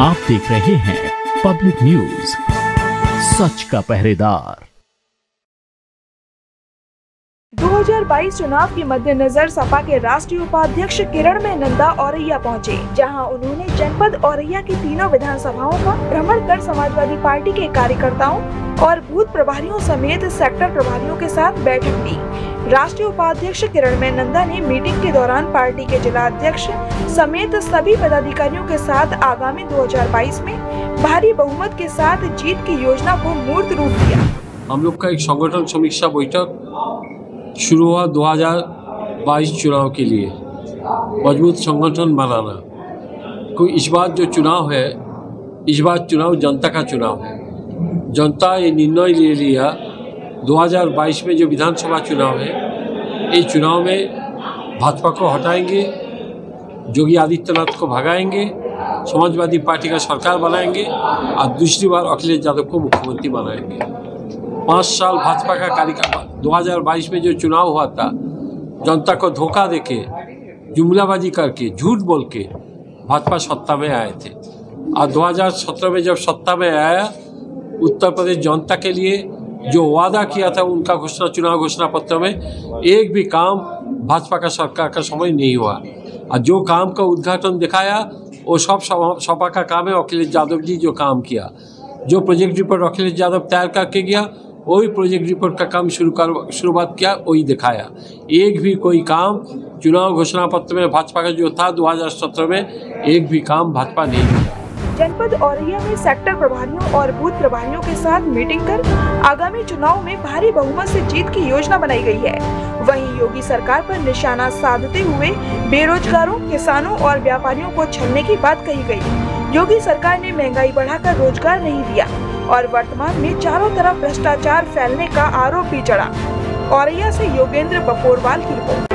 आप देख रहे हैं पब्लिक न्यूज, सच का पहरेदार। 2022 चुनाव के मद्देनजर सपा के राष्ट्रीय उपाध्यक्ष किरण में नंदा औरैया पहुँचे, जहाँ उन्होंने जनपद औरैया की तीनों विधानसभाओं का भ्रमण कर समाजवादी पार्टी के कार्यकर्ताओं और बूथ प्रभारियों समेत सेक्टर प्रभारियों के साथ बैठक ली। राष्ट्रीय उपाध्यक्ष किरण में नंदा ने मीटिंग के दौरान पार्टी के जिलाध्यक्ष समेत सभी पदाधिकारियों के साथ आगामी 2022 में भारी बहुमत के साथ जीत की योजना को मूर्त रूप दिया। हम लोग का एक संगठन समीक्षा बैठक शुरू हुआ 2022 चुनाव के लिए मजबूत संगठन बनाना। कोई इस बार जो चुनाव है, इस बार चुनाव जनता का चुनाव है। जनता ये निर्णय ले लिया 2022 में जो विधानसभा चुनाव है, इस चुनाव में भाजपा को हटाएंगे, योगी आदित्यनाथ को भगाएंगे, समाजवादी पार्टी का सरकार बनाएंगे और दूसरी बार अखिलेश यादव को मुख्यमंत्री बनाएंगे। 5 साल भाजपा का कार्यकाल 2022 में जो चुनाव हुआ था, जनता को धोखा देके, जुमलाबाजी करके, झूठ बोल के भाजपा सत्ता में आए थे। और 2017 में जब सत्ता में आया, उत्तर प्रदेश जनता के लिए जो वादा किया था उनका घोषणा चुनाव घोषणा पत्र में एक भी काम भाजपा का सरकार का समय नहीं हुआ। और जो काम का उद्घाटन दिखाया वो सब सपा का काम है। अखिलेश यादव जी जो काम किया, जो प्रोजेक्ट रिपोर्ट अखिलेश यादव तैयार करके गया, वही प्रोजेक्ट रिपोर्ट का काम शुरुआत किया, वही दिखाया। एक भी कोई काम चुनाव घोषणा पत्र में भाजपा का जो था 2017 में, एक भी काम भाजपा नहीं किया। जनपद औरैया में सेक्टर प्रभारियों और बूथ प्रभारियों के साथ मीटिंग कर आगामी चुनाव में भारी बहुमत से जीत की योजना बनाई गई है। वहीं योगी सरकार पर निशाना साधते हुए बेरोजगारों, किसानों और व्यापारियों को छलने की बात कही गई। योगी सरकार ने महंगाई बढ़ाकर रोजगार नहीं दिया और वर्तमान में चारों तरफ भ्रष्टाचार फैलने का आरोप भी चढ़ा। औरैया से योगेंद्र बखोरवाल की रिपोर्ट।